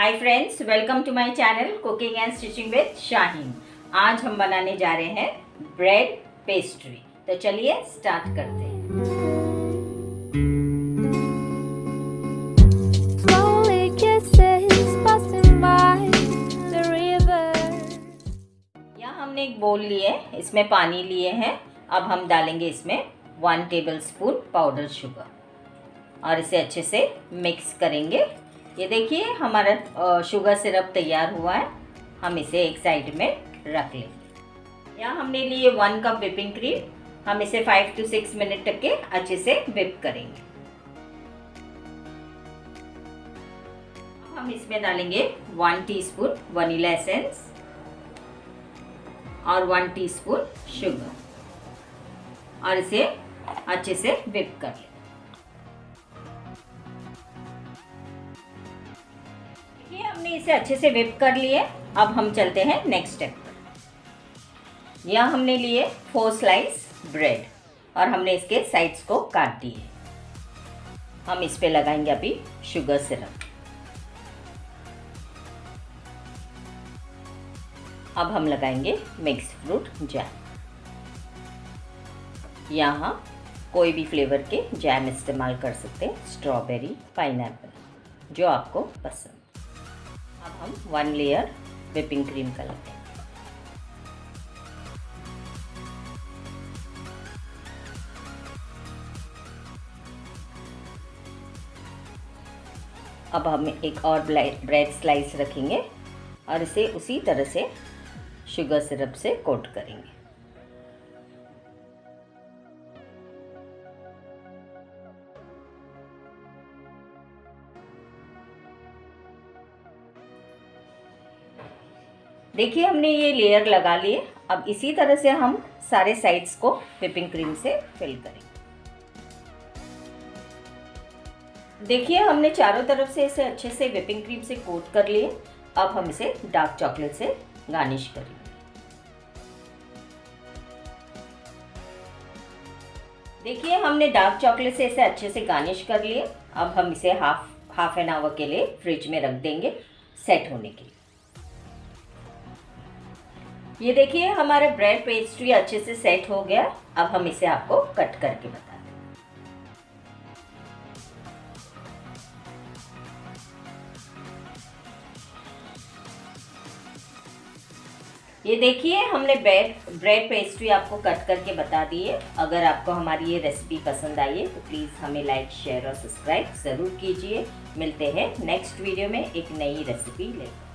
Hi friends, welcome to my channel cooking and stitching with Shaheen. आज हम बनाने जा रहे हैं ब्रेड पेस्ट्री, तो चलिए स्टार्ट करते हैं। यहाँ हमने एक बोल लिए, इसमें पानी लिए हैं। अब हम डालेंगे इसमें 1 टेबलस्पून पाउडर शुगर और इसे अच्छे से मिक्स करेंगे। ये देखिए हमारा शुगर सिरप तैयार हुआ है। हम इसे एक साइड में रख लेंगे। यहाँ हमने लिए 1 कप व्हिपिंग क्रीम। हम इसे 5 से 6 मिनट तक के अच्छे से व्हिप करेंगे। अब हम इसमें डालेंगे 1 टीस्पून वनीला एसेंस और 1 टीस्पून शुगर और इसे अच्छे से व्हिप कर लेंगे। हमने इसे अच्छे से व्हिप कर लिए। अब हम चलते हैं नेक्स्ट स्टेप पर। यहाँ हमने लिए 4 स्लाइस ब्रेड और हमने इसके साइड्स को काट दिए। हम इस पे लगाएंगे अभी शुगर सिरप। अब हम लगाएंगे मिक्स फ्रूट जैम। यहाँ कोई भी फ्लेवर के जैम इस्तेमाल कर सकते हैं, स्ट्रॉबेरी, पाइनएप्पल, जो आपको पसंद। अब हम 1 लेयर व्हिपिंग क्रीम का लगाएंगे। अब हम एक और ब्रेड स्लाइस रखेंगे और इसे उसी तरह से शुगर सिरप से कोट करेंगे। देखिए हमने ये लेयर लगा लिए। अब इसी तरह से हम सारे साइड्स को व्हिपिंग क्रीम से फिल करेंगे। देखिए हमने चारों तरफ से इसे अच्छे से व्हिपिंग क्रीम से कोट कर लिए। अब हम इसे डार्क चॉकलेट से गार्निश करेंगे। देखिए हमने डार्क चॉकलेट से इसे अच्छे से गार्निश कर लिए। अब हम इसे हाफ एन आवर के लिए फ्रिज में रख देंगे सेट होने के लिए। ये देखिए हमारा ब्रेड पेस्ट्री अच्छे से सेट हो गया। अब हम इसे आपको कट करके बताते हैं। ये देखिए हमने ब्रेड पेस्ट्री आपको कट करके बता दी है। अगर आपको हमारी ये रेसिपी पसंद आई है तो प्लीज़ हमें लाइक, शेयर और सब्सक्राइब ज़रूर कीजिए। मिलते हैं नेक्स्ट वीडियो में एक नई रेसिपी लेकर।